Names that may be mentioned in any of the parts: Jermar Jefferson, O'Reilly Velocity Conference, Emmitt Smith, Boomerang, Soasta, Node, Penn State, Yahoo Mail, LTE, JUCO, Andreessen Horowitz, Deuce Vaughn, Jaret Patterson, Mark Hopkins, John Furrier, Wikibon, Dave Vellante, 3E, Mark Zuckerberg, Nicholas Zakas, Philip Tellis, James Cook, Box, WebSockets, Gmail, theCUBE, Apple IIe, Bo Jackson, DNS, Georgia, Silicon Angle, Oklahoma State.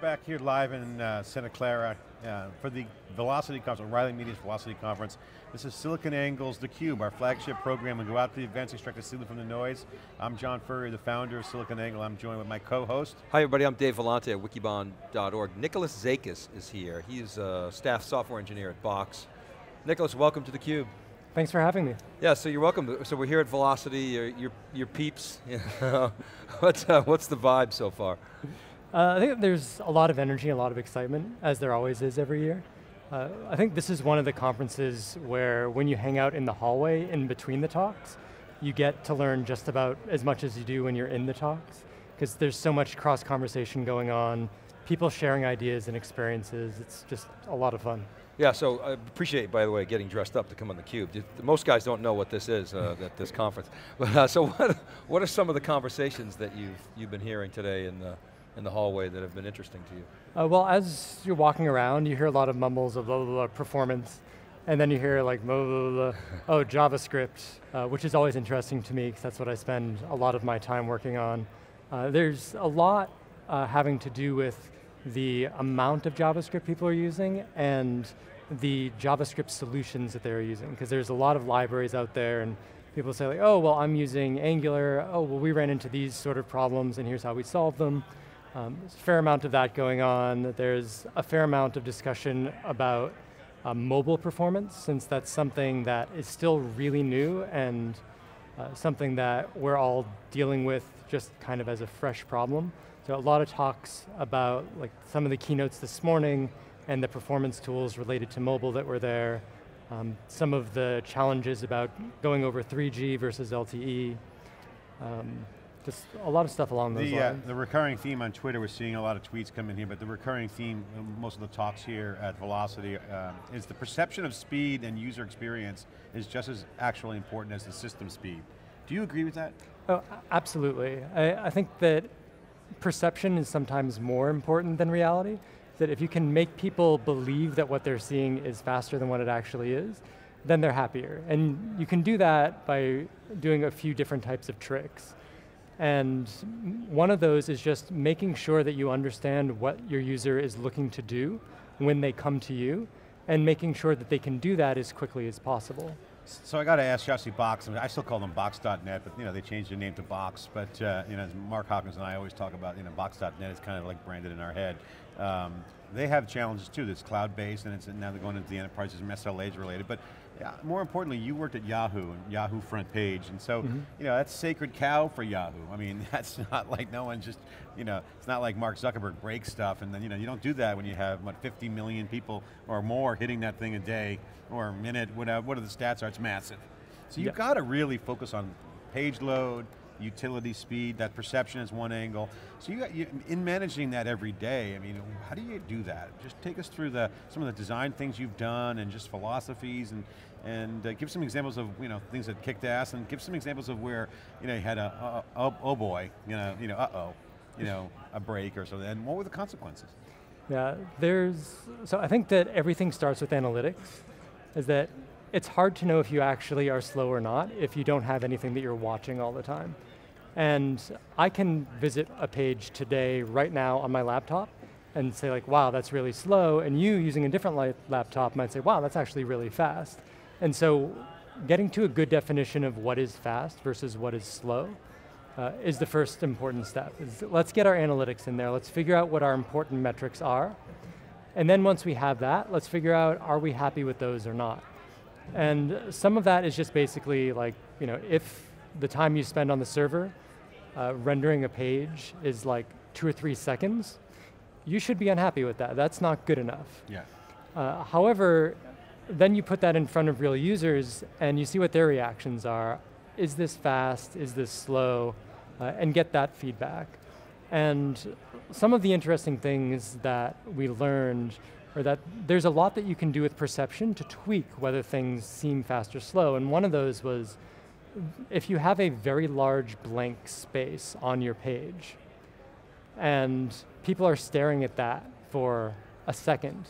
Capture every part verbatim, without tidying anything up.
back here live in uh, Santa Clara uh, for the Velocity Conference, O'Reilly Media's Velocity Conference. This is Silicon Angle's theCUBE, our flagship program. We go out to the events, extract the signal from the noise. I'm John Furrier, the founder of Silicon Angle. I'm joined with my co-host. Hi everybody, I'm Dave Vellante at Wikibon dot org. Nicholas Zakas is here. He's a staff software engineer at Box. Nicholas, welcome to theCUBE. Thanks for having me. Yeah, so you're welcome. So we're here at Velocity, your, your, your peeps. what's, uh, what's the vibe so far? Uh, I think there's a lot of energy, a lot of excitement, as there always is every year. Uh, I think this is one of the conferences where when you hang out in the hallway in between the talks, you get to learn just about as much as you do when you're in the talks, because there's so much cross-conversation going on, people sharing ideas and experiences. It's just a lot of fun. Yeah, so I appreciate, by the way, getting dressed up to come on theCUBE. Most guys don't know what this is uh, at this conference. But, uh, so what, what are some of the conversations that you've, you've been hearing today in the, in the hallway that have been interesting to you? Uh, well, as you're walking around, you hear a lot of mumbles of blah, blah, blah, performance, and then you hear like, blah, blah, blah, oh, JavaScript, uh, which is always interesting to me, because that's what I spend a lot of my time working on. Uh, there's a lot uh, having to do with the amount of JavaScript people are using and the JavaScript solutions that they're using, because there's a lot of libraries out there and people say like, oh, well, I'm using Angular, oh, well, we ran into these sort of problems and here's how we solved them. Um, there's a fair amount of that going on. There's a fair amount of discussion about uh, mobile performance, since that's something that is still really new and uh, something that we're all dealing with just kind of as a fresh problem. So a lot of talks about like some of the keynotes this morning and the performance tools related to mobile that were there. Um, some of the challenges about going over three G versus L T E. Um, just a lot of stuff along those the, lines. Uh, the recurring theme on Twitter, we're seeing a lot of tweets come in here, but the recurring theme, most of the talks here at Velocity, uh, is the perception of speed and user experience is just as actually important as the system speed. Do you agree with that? Oh, absolutely. I, I think that perception is sometimes more important than reality, that if you can make people believe that what they're seeing is faster than what it actually is, then they're happier. And you can do that by doing a few different types of tricks. And one of those is just making sure that you understand what your user is looking to do when they come to you, and making sure that they can do that as quickly as possible. So I got to ask you, obviously Box, I, mean, I still call them Box dot net, but you know, they changed their name to Box, but uh, you know, as Mark Hopkins and I always talk about, you know, Box dot net is kind of like branded in our head. Um, they have challenges too, that's cloud-based, and, and now they're going into the enterprises and S L As related, but uh, more importantly, you worked at Yahoo, and Yahoo front page, and so, mm-hmm. you know, that's sacred cow for Yahoo. I mean, that's not like no one just, you know, it's not like Mark Zuckerberg breaks stuff, and then, you know, you don't do that when you have, what, fifty million people or more hitting that thing a day, or a minute, whatever, what are the stats are, it's massive. So you've yeah. got to really focus on page load, utility speed, that perception is one angle. So you got, you, in managing that every day, I mean, how do you do that? Just take us through the, some of the design things you've done and just philosophies and, and uh, give some examples of, you know, things that kicked ass, and give some examples of where, you know, you had a, uh, oh, oh boy, you know, you know, uh-oh, you know, a break or something, and what were the consequences? Yeah, there's, so I think that everything starts with analytics, is that it's hard to know if you actually are slow or not if you don't have anything that you're watching all the time. And I can visit a page today, right now, on my laptop, and say like, wow, that's really slow, and you, using a different li laptop, might say, wow, that's actually really fast. And so, getting to a good definition of what is fast versus what is slow uh, is the first important step. Is let's get our analytics in there, let's figure out what our important metrics are, and then once we have that, let's figure out, are we happy with those or not? And some of that is just basically like, you know, if the time you spend on the server uh, rendering a page is like two or three seconds, you should be unhappy with that. That's not good enough. Yeah. Uh, however, then you put that in front of real users and you see what their reactions are. Is this fast? Is this slow? Uh, and get that feedback. And some of the interesting things that we learned, or that there's a lot that you can do with perception to tweak whether things seem fast or slow, and one of those was, if you have a very large blank space on your page, and people are staring at that for a second,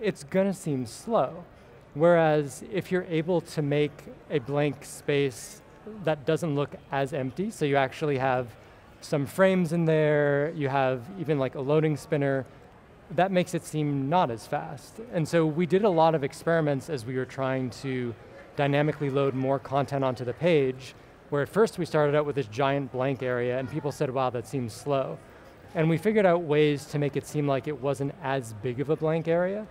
it's going to seem slow. Whereas if you're able to make a blank space that doesn't look as empty, so you actually have some frames in there, you have even like a loading spinner, that makes it seem not as fast. And so we did a lot of experiments as we were trying to dynamically load more content onto the page, where at first we started out with this giant blank area and people said, wow, that seems slow. And we figured out ways to make it seem like it wasn't as big of a blank area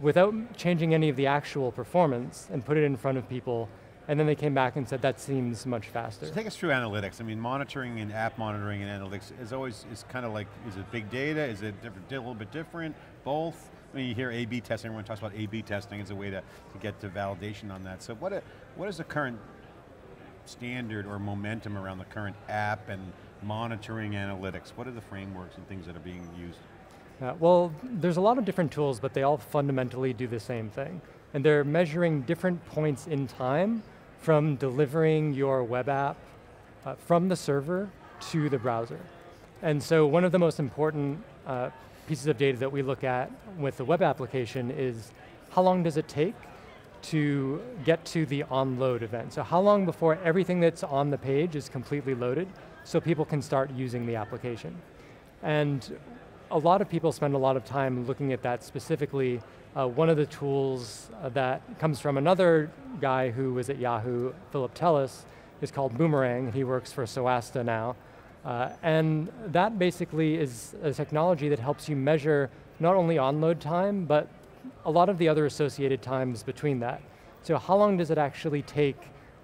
without changing any of the actual performance, and put it in front of people, and then they came back and said that seems much faster. So take us through analytics. I mean, monitoring and app monitoring and analytics is always, is kind of like, is it big data? Is it different, a little bit different? Both? I mean, you hear A B testing, everyone talks about A B testing as a way to, to get to validation on that. So what, a, what is the current standard or momentum around the current app and monitoring analytics? What are the frameworks and things that are being used? Uh, well, there's a lot of different tools, but they all fundamentally do the same thing. And they're measuring different points in time from delivering your web app uh, from the server to the browser. And so one of the most important uh, pieces of data that we look at with the web application is how long does it take to get to the on-load event? So how long before everything that's on the page is completely loaded so people can start using the application? And a lot of people spend a lot of time looking at that specifically. Uh, one of the tools uh, that comes from another guy who was at Yahoo, Philip Tellis, is called Boomerang. He works for Soasta now. Uh, and that basically is a technology that helps you measure not only onload time, but a lot of the other associated times between that. So how long does it actually take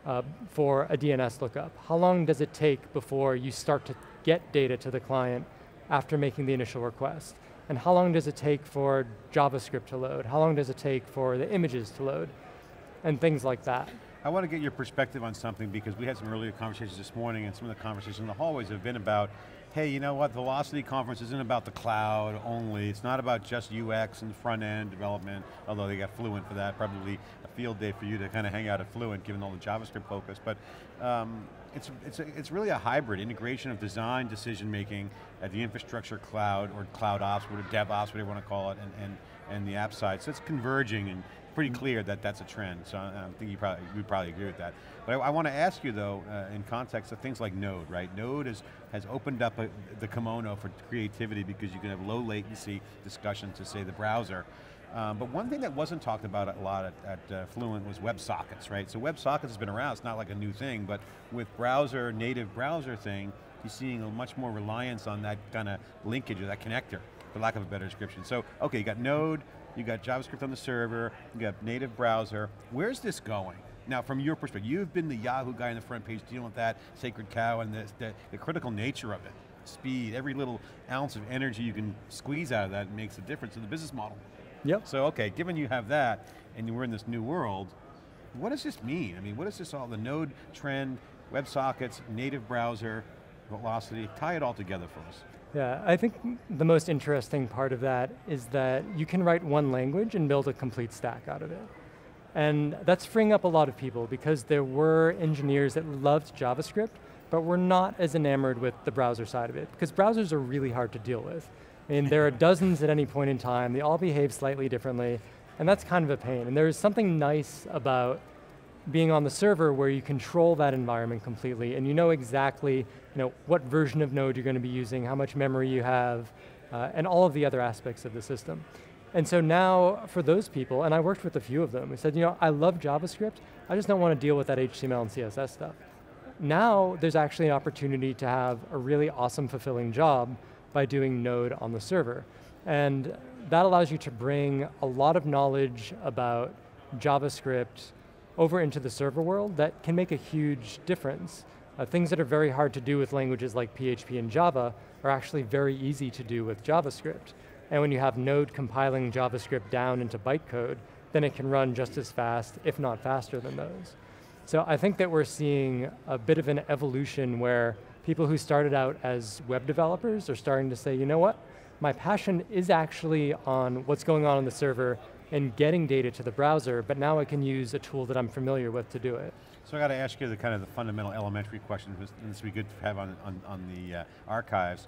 uh, for a D N S lookup? How long does it take before you start to get data to the client after making the initial request? And how long does it take for JavaScript to load? How long does it take for the images to load? And things like that. I want to get your perspective on something, because we had some earlier conversations this morning, and some of the conversations in the hallways have been about, hey, you know what, Velocity Conference isn't about the cloud only, it's not about just U X and front end development, although they got Fluent for that, probably a field day for you to kind of hang out at Fluent, given all the JavaScript focus, but um, It's, it's, a, it's really a hybrid integration of design decision making at the infrastructure cloud, or cloud ops, or DevOps, whatever you want to call it, and, and, and the app side. So it's converging and pretty clear that that's a trend. So I, I think you probably, you probably agree with that. But I, I want to ask you though, uh, in context of things like Node, right? Node is, has opened up a, the kimono for creativity, because you can have low latency discussion to say the browser. Um, but one thing that wasn't talked about a lot at, at uh, Fluent was WebSockets, right? So WebSockets has been around, it's not like a new thing, but with browser, native browser thing, you're seeing a much more reliance on that kind of linkage, or that connector, for lack of a better description. So, okay, you got Node, you got JavaScript on the server, you got native browser. Where's this going? Now, from your perspective, you've been the Yahoo guy on the front page dealing with that sacred cow and the, the, the critical nature of it. Speed, every little ounce of energy you can squeeze out of that makes a difference in the business model. Yep. So okay, given you have that, and we're in this new world, what does this mean? I mean, what is this all, the Node trend, WebSockets, native browser, Velocity, tie it all together for us. Yeah, I think the most interesting part of that is that you can write one language and build a complete stack out of it. And that's freeing up a lot of people, because there were engineers that loved JavaScript, but were not as enamored with the browser side of it, because browsers are really hard to deal with. I mean, there are dozens at any point in time, they all behave slightly differently, and that's kind of a pain. And there's something nice about being on the server where you control that environment completely, and you know exactly you know, what version of Node you're going to be using, how much memory you have, uh, and all of the other aspects of the system. And so now, for those people, and I worked with a few of them, we said, you know, I love JavaScript, I just don't want to deal with that H T M L and C S S stuff. Now, there's actually an opportunity to have a really awesome, fulfilling job by doing Node on the server. And that allows you to bring a lot of knowledge about JavaScript over into the server world that can make a huge difference. Uh, things that are very hard to do with languages like P H P and Java are actually very easy to do with JavaScript. And when you have Node compiling JavaScript down into bytecode, then it can run just as fast, if not faster than those. So I think that we're seeing a bit of an evolution where people who started out as web developers are starting to say, you know what, my passion is actually on what's going on on the server and getting data to the browser, but now I can use a tool that I'm familiar with to do it. So I got to ask you the kind of the fundamental elementary question, and this would be good to have on, on, on the uh, archives.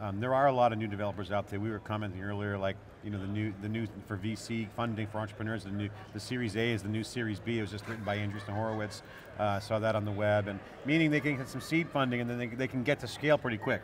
Um, there are a lot of new developers out there. We were commenting earlier, like you know, the new the new for V C funding for entrepreneurs. The new the Series A is the new Series B. It was just written by Andreessen Horowitz. Uh, saw that on the web, and meaning they can get some seed funding, and then they they can get to scale pretty quick.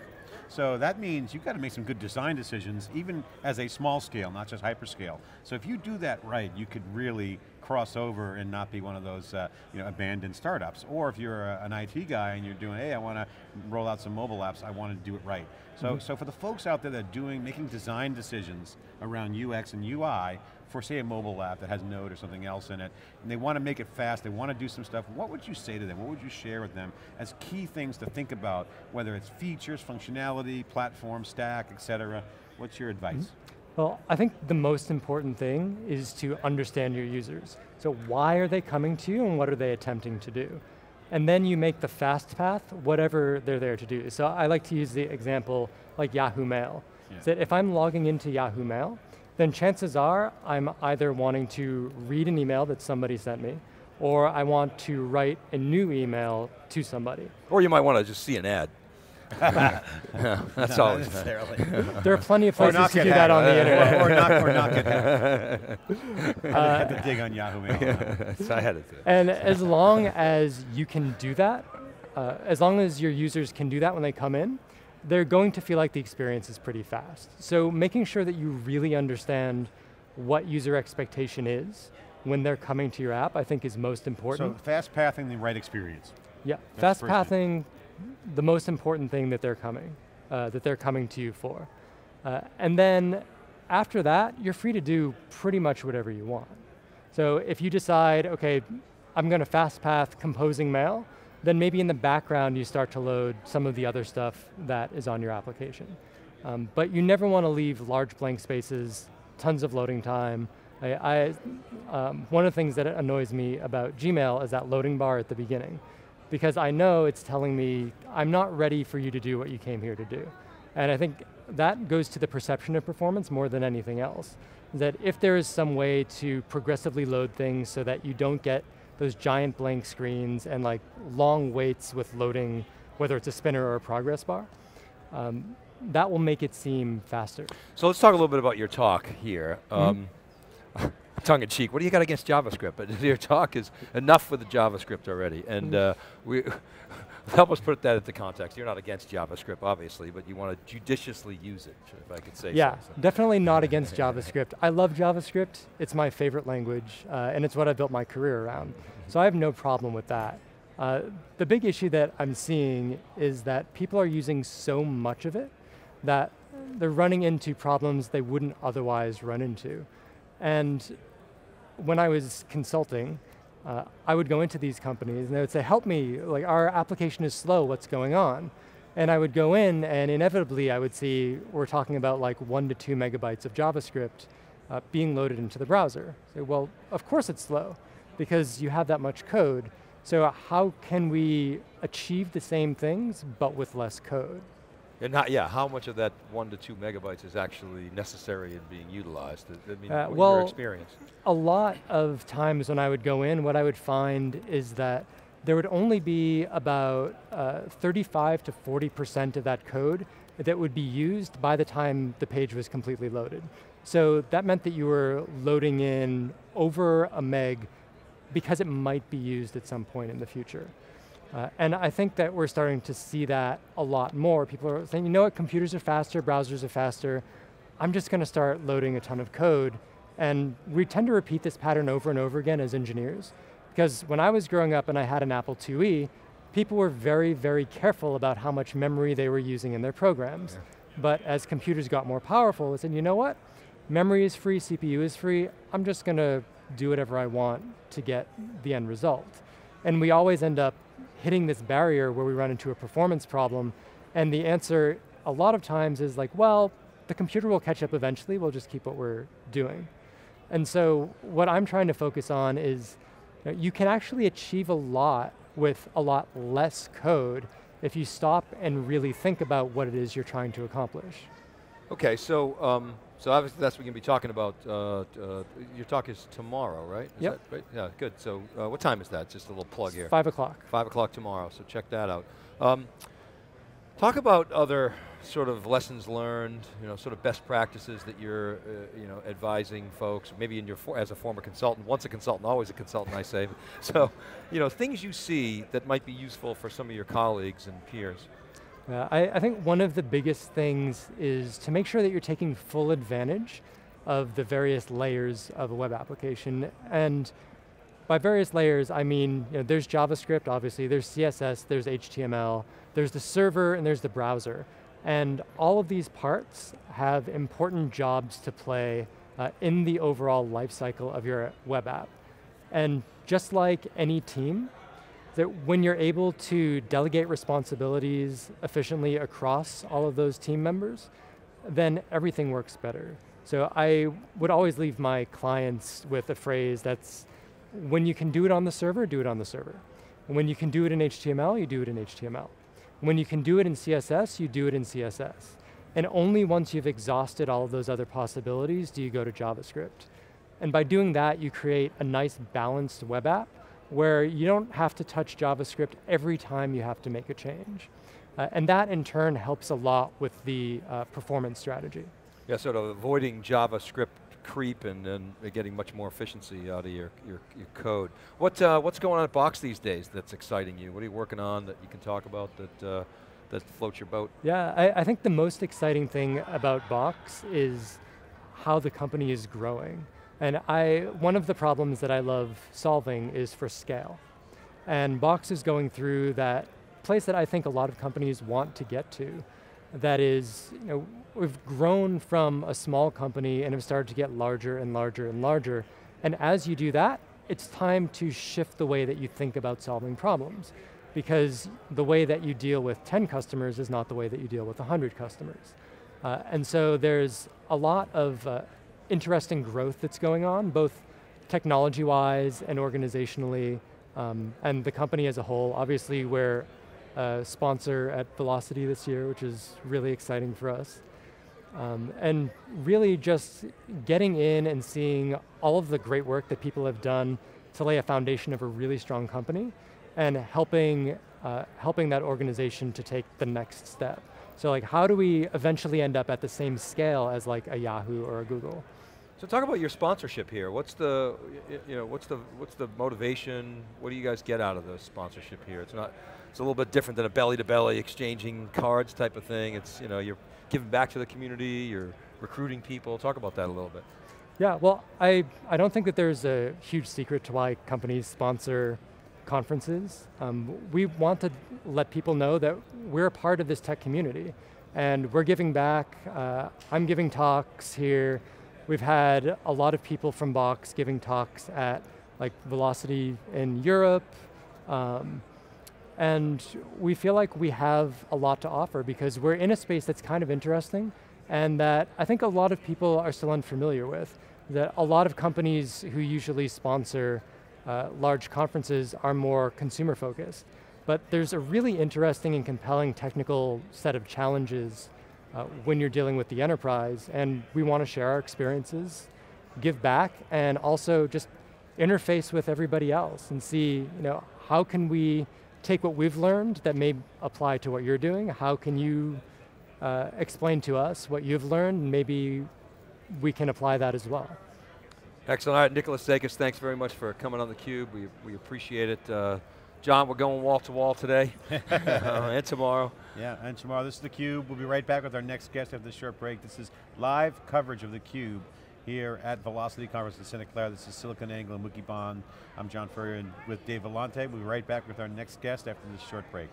So that means you've got to make some good design decisions, even as a small scale, not just hyperscale. So if you do that right, you could really cross over and not be one of those uh, you know, abandoned startups. Or if you're a, an I T guy and you're doing, hey, I want to roll out some mobile apps, I want to do it right. So, mm-hmm. so for the folks out there that are doing, making design decisions around U X and U I, for say a mobile app that has Node or something else in it, and they want to make it fast, they want to do some stuff, what would you say to them? What would you share with them as key things to think about, whether it's features, functionality, platform, stack, et cetera? What's your advice? Mm-hmm. Well, I think the most important thing is to understand your users. So why are they coming to you and what are they attempting to do? And then you make the fast path whatever they're there to do. So I like to use the example like Yahoo Mail. Yeah. So if I'm logging into Yahoo Mail, then chances are I'm either wanting to read an email that somebody sent me, or I want to write a new email to somebody. Or you might want to just see an ad. yeah, that's all. There are plenty of places to do that on the internet. Or, or not, or not get hacked. I uh, had to dig on Yahoo Mail. Yeah, so I had it too. And as long as you can do that, uh, as long as your users can do that when they come in, they're going to feel like the experience is pretty fast. So making sure that you really understand what user expectation is when they're coming to your app, I think is most important. So fast pathing the right experience. Yeah, that's fast pathing the most important thing that they're coming, uh, that they're coming to you for. Uh, and then after that, you're free to do pretty much whatever you want. So if you decide, okay, I'm going to fast path composing mail, then maybe in the background you start to load some of the other stuff that is on your application. Um, but you never want to leave large blank spaces, tons of loading time. I, I, um, one of the things that annoys me about Gmail is that loading bar at the beginning, because I know it's telling me, I'm not ready for you to do what you came here to do. And I think that goes to the perception of performance more than anything else, that if there is some way to progressively load things so that you don't get those giant blank screens and like long waits with loading, whether it's a spinner or a progress bar, um, that will make it seem faster. So let's talk a little bit about your talk here. Um, mm-hmm. Tongue in cheek, what do you got against JavaScript? But your talk is enough with the JavaScript already, and uh, we help us put that into context. You're not against JavaScript, obviously, but you want to judiciously use it, if I could say yeah, so. Yeah, definitely not against JavaScript. I love JavaScript, it's my favorite language, uh, and it's what I built my career around. So I have no problem with that. Uh, the big issue that I'm seeing is that people are using so much of it that they're running into problems they wouldn't otherwise run into. And when I was consulting, uh, I would go into these companies and they would say, help me, like our application is slow, what's going on? And I would go in and inevitably I would see, we're talking about like one to two megabytes of JavaScript uh, being loaded into the browser. So, well, of course it's slow because you have that much code. So how can we achieve the same things but with less code? And how, yeah, how much of that one to two megabytes is actually necessary and being utilized? I mean, uh, what well, your experience? A lot of times when I would go in, what I would find is that there would only be about uh, thirty-five to forty percent of that code that would be used by the time the page was completely loaded. So that meant that you were loading in over a meg because it might be used at some point in the future. Uh, and I think that we're starting to see that a lot more. People are saying, you know what, computers are faster, browsers are faster, I'm just going to start loading a ton of code. And we tend to repeat this pattern over and over again as engineers. Because when I was growing up and I had an Apple IIe, people were very, very careful about how much memory they were using in their programs. Yeah. But as computers got more powerful, they said, you know what, memory is free, C P U is free, I'm just going to do whatever I want to get the end result. And we always end up hitting this barrier where we run into a performance problem, and the answer a lot of times is like, well, the computer will catch up eventually, we'll just keep what we're doing. And so what I'm trying to focus on is, you know, you can actually achieve a lot with a lot less code if you stop and really think about what it is you're trying to accomplish. Okay, so, um, so obviously that's what we're going to be talking about. Uh, uh, your talk is tomorrow, right? Is yep. that right? Yeah, good, so uh, what time is that? Just a little plug it's here. Five o'clock. Five o'clock tomorrow, so check that out. Um, talk about other sort of lessons learned, you know, sort of best practices that you're, uh, you know, advising folks, maybe in your for as a former consultant, once a consultant, always a consultant, I say. So, you know, things you see that might be useful for some of your colleagues and peers. Yeah, I, I think one of the biggest things is to make sure that you're taking full advantage of the various layers of a web application. And by various layers, I mean, you know, there's JavaScript, obviously, there's C S S, there's H T M L, there's the server, and there's the browser. And all of these parts have important jobs to play uh, in the overall lifecycle of your web app. And just like any team, that when you're able to delegate responsibilities efficiently across all of those team members, then everything works better. So I would always leave my clients with a phrase that's, when you can do it on the server, do it on the server. And when you can do it in H T M L, you do it in H T M L. And when you can do it in C S S, you do it in C S S. And only once you've exhausted all of those other possibilities do you go to JavaScript. And by doing that, you create a nice balanced web app where you don't have to touch JavaScript every time you have to make a change. Uh, and that in turn helps a lot with the uh, performance strategy. Yeah, sort of avoiding JavaScript creep and, and getting much more efficiency out of your, your, your code. What, uh, what's going on at Box these days that's exciting you? What are you working on that you can talk about that, uh, that floats your boat? Yeah, I, I think the most exciting thing about Box is how the company is growing. And I, one of the problems that I love solving is for scale. And Box is going through that place that I think a lot of companies want to get to. That is, you know, we've grown from a small company and have started to get larger and larger and larger. And as you do that, it's time to shift the way that you think about solving problems. Because the way that you deal with ten customers is not the way that you deal with one hundred customers. Uh, and so there's a lot of uh, interesting growth that's going on, both technology-wise and organizationally, um, and the company as a whole. Obviously, we're a sponsor at Velocity this year, which is really exciting for us. Um, and really just getting in and seeing all of the great work that people have done to lay a foundation of a really strong company, and helping, uh, helping that organization to take the next step. So like, how do we eventually end up at the same scale as like a Yahoo or a Google? So talk about your sponsorship here. What's the, you know, what's the, what's the motivation? What do you guys get out of the sponsorship here? It's not, it's a little bit different than a belly-to-belly exchanging cards type of thing. It's, you know, you're giving back to the community, you're recruiting people. Talk about that a little bit. Yeah, well, I, I don't think that there's a huge secret to why companies sponsor conferences. Um, we want to let people know that we're a part of this tech community and we're giving back. Uh, I'm giving talks here. We've had a lot of people from Box giving talks at like Velocity in Europe. Um, and we feel like we have a lot to offer because we're in a space that's kind of interesting and that I think a lot of people are still unfamiliar with. That a lot of companies who usually sponsor Uh, large conferences are more consumer focused. But there's a really interesting and compelling technical set of challenges uh, when you're dealing with the enterprise, and we want to share our experiences, give back, and also just interface with everybody else and see, you know, how can we take what we've learned that may apply to what you're doing? How can you uh, explain to us what you've learned? And maybe we can apply that as well. Excellent, all right, Nicholas Zakas, thanks very much for coming on theCUBE, we, we appreciate it. Uh, John, we're going wall to wall today, uh, and tomorrow. Yeah, and tomorrow, this is theCUBE, we'll be right back with our next guest after this short break. This is live coverage of theCUBE here at Velocity Conference in Santa Clara. This is Silicon Angle and Wikibon. I'm John Furrier and with Dave Vellante. We'll be right back with our next guest after this short break.